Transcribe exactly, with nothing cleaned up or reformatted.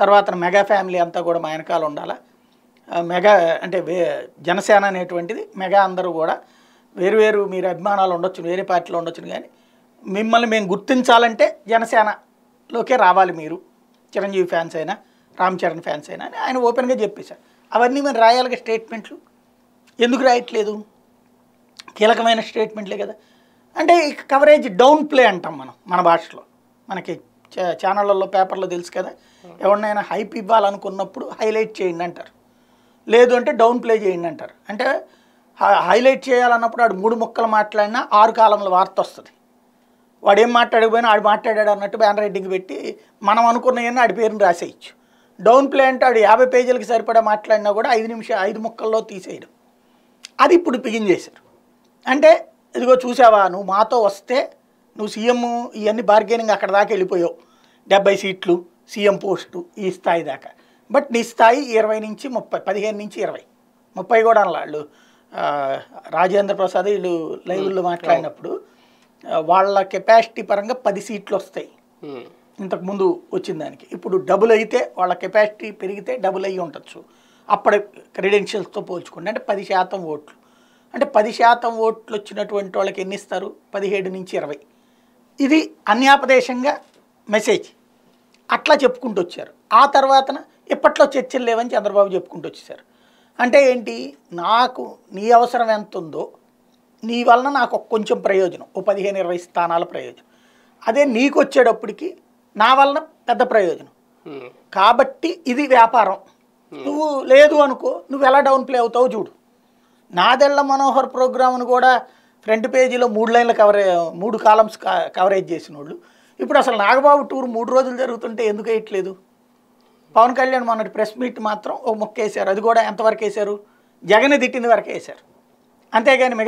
తర్వాత mega family అంతా కూడా మా వెనకాల ఉండాలి. మెగా అంటే జనసేన అనేటువంటిది మెగా అందరూ కూడా వేరువేరు మీరు అభిమానాలు ఉండొచ్చు, వేరే పార్టీలో ఉండొచ్చు, కానీ మిమ్మల్ని మేము గుర్తించాలంటే జనసేనలోకే రావాలి. మీరు చిరంజీవి ఫ్యాన్స్ అయినా రామ్ చరణ్ ఫ్యాన్స్ అయినా అని ఆయన ఓపెన్గా చెప్పేశారు. అవన్నీ మేము రాయాలిగా స్టేట్మెంట్లు, ఎందుకు రాయట్లేదు? కీలకమైన స్టేట్మెంట్లే కదా. అంటే కవరేజ్ డౌన్ ప్లే అంటాం మనం మన భాషలో. మనకి ఛానళ్ళల్లో పేపర్లో తెలుసు కదా, ఎవరినైనా హైప్ ఇవ్వాలనుకున్నప్పుడు హైలైట్ చేయండి అంటారు, లేదు అంటే డౌన్ ప్లే చేయండి అంటారు. అంటే హైలైట్ చేయాలన్నప్పుడు వాడు మూడు ముక్కలు మాట్లాడినా ఆరు కాలంలో వార్త వస్తుంది. వాడు ఏం మాట్లాడకపోయినా వాడు మాట్లాడాడు అన్నట్టు బ్యానర్ హెడ్డింగ్ పెట్టి మనం అనుకున్నవన్నీ వాడి పేరుని రాసేయచ్చు. డౌన్ ప్లే అంటే వాడు యాభై పేజీలకు సరిపడా మాట్లాడినా కూడా ఐదు నిమిషం ఐదు ముక్కల్లో తీసేయడం, అది ఇప్పుడు బిగిన్ చేశారు. అంటే ఇదిగో చూసావా, నువ్వు మాతో వస్తే నువ్వు సీఎం ఇవన్నీ బార్గెనింగ్ అక్కడ దాకా వెళ్ళిపోయావు, డెబ్బై సీట్లు సీఎం పోస్టు ఈ స్థాయి దాకా. బట్ నీ స్థాయి ఇరవై నుంచి ముప్పై, పదిహేను నుంచి ఇరవై ముప్పై కూడా అలా. వాళ్ళు రాజేంద్ర ప్రసాద్ వీళ్ళు లైవ్లో మాట్లాడినప్పుడు వాళ్ళ కెపాసిటీ పరంగా పది సీట్లు వస్తాయి ఇంతకుముందు వచ్చిన దానికి. ఇప్పుడు డబుల్ అయితే వాళ్ళ కెపాసిటీ పెరిగితే డబుల్ అయ్యి ఉండొచ్చు అప్పటి క్రెడెన్షియల్స్తో పోల్చుకుంటే. అంటే పది శాతం ఓట్లు అంటే పది శాతం ఓట్లు వచ్చినటువంటి వాళ్ళకి ఎన్ని ఇస్తారు? పదిహేడు నుంచి ఇరవై. ఇది అన్యాపదేశంగా మెసేజ్ అట్లా చెప్పుకుంటూ వచ్చారు. ఆ తర్వాతన ఇప్పట్లో చర్చలు లేవని చంద్రబాబు చెప్పుకుంటూ వచ్చేసారు. అంటే ఏంటి, నాకు నీ అవసరం ఎంత ఉందో నీ వలన నాకు కొంచెం ప్రయోజనం, ఓ పదిహేను ఇరవై స్థానాల ప్రయోజనం. అదే నీకు వచ్చేటప్పటికి నా వలన పెద్ద ప్రయోజనం. కాబట్టి ఇది వ్యాపారం. నువ్వు లేదు అనుకో, నువ్వు ఎలా డౌన్ ప్లే అవుతావో చూడు. నాదెళ్ళ మనోహర్ ప్రోగ్రామ్ను కూడా ఫ్రంట్ పేజీలో మూడు లైన్ల కవరే మూడు కాలమ్స్ కవరేజ్ చేసిన వాళ్ళు. ఇప్పుడు అసలు నాగబాబు టూర్ మూడు రోజులు జరుగుతుంటే ఎందుకు వేయట్లేదు? పవన్ కళ్యాణ్ మొన్నటి ప్రెస్ మీట్ మాత్రం ఒక ముక్క వేశారు, అది కూడా ఎంతవరకు వేశారు? జగన్ తిట్టింది వరకు వేశారు, అంతేగాని